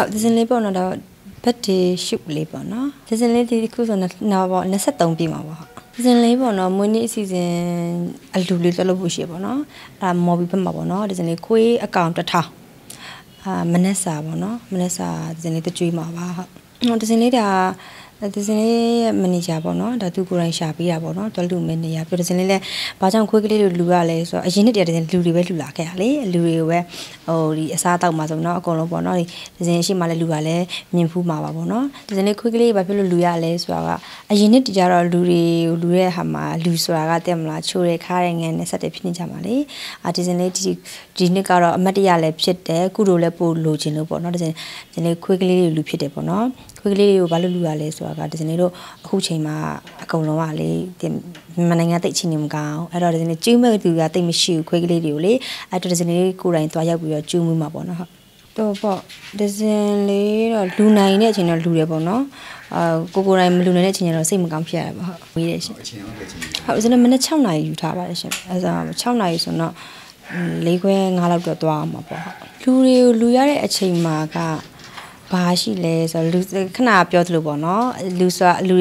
Học sinh lấy bao nào bắt thì chụp lấy bao nó. Thế sinh lấy thì cứ rồi nào bỏ nó sát đồng tiền mà bỏ. Thế sinh lấy bao nào mỗi ngày thì ăn đủ lấy cho nó vui chơi bao nó. Làm mò bị bận bao nó. Thế sinh lấy quay account cho thảo. Mình sao bao nó. Mình sao thế sinh lấy chui mà bỏ. Thế sinh lấy là thế sinh lấy mình chơi bao nó. Đã tu cố gắng chơi bia bao nó. Cho đủ mình này. Thế sinh lấy bao trong quay cái đấy lừa lại. So anh ấy thì thế sinh lừa về lừa cái đấy lừa về. Or sa tao mà xong nó còn lâu bao nó thì thế nên chỉ mà là lừa lại mình phụ mà bao nó thế nên khi cái bà phải lừa lại xóa cái anh ấy thì giờ là lừa hàm mà lừa xóa cái tem là chua cái khai nghe nên sao để phin chả mà đấy à thế nên thì nên cái đó mà thì giờ là biết đấy cứ rồi là bỏ lôi chân bao nó thế nên khi cái lừa biết bao nó khi cái bà lừa lại xóa cái thế nên đó khu chơi mà cầu nó mà đấy thì mình nghe thấy chỉ niệm cao ở đó thế nên chứ mà từ giờ thì mình chịu khi cái điều đấy ở đó thế nên cô này tao giờ chưa mua mà bọn nó học, tôi bảo, thế nên lấy lúa này nè chỉ là lúa bọn nó, cô này lúa này chỉ là xem một cam phê mà học, vậy đấy, học thế nên mình cháo này dùng thà vậy đấy, cháo này xong nó lấy que ngà lẩu đỏ mà bỏ, lúa đấy chỉ mà cả ba xí lệ rồi lúa khi nào bây giờ bọn nó lúa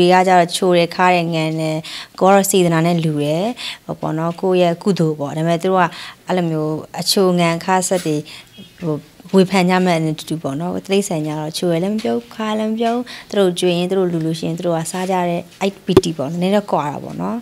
ra giờ chua để khai nghe này, có gì thì nó nên lúa, bọn nó cô ấy cú đồ bọn này tôi nói làm nhiều chua nghe khai sao thì vui vẻ nhà mình chụp bọn nó thấy xem nhà nó chua làm bao khai làm bao, tôi chuyện tôi lulu chuyện tôi sao giờ ấy bị bọn nó nên là quả bọn nó